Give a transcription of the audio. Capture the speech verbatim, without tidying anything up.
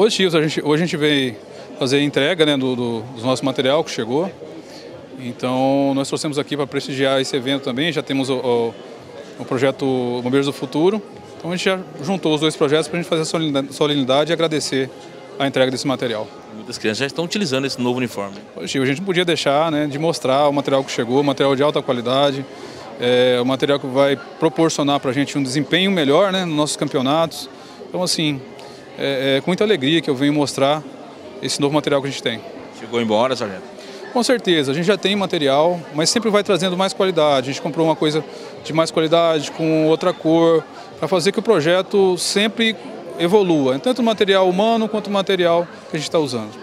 positivos. A gente, hoje a gente veio fazer a entrega, né, do, do, do nosso material que chegou. Então nós trouxemos aqui para prestigiar esse evento também. Já temos o, o, o projeto Bombeiros do Futuro. Então a gente já juntou os dois projetos para a gente fazer a solenidade e agradecer a entrega desse material. Muitas crianças já estão utilizando esse novo uniforme. Poxa, a gente não podia deixar, né, de mostrar o material que chegou, material de alta qualidade, é, o material que vai proporcionar para a gente um desempenho melhor, né, nos nossos campeonatos. Então assim, é, é com muita alegria que eu venho mostrar esse novo material que a gente tem. Chegou embora, Sargento? Com certeza, a gente já tem material, mas sempre vai trazendo mais qualidade. A gente comprou uma coisa de mais qualidade, com outra cor, para fazer que o projeto sempre evolua, tanto o material humano quanto o material que a gente está usando.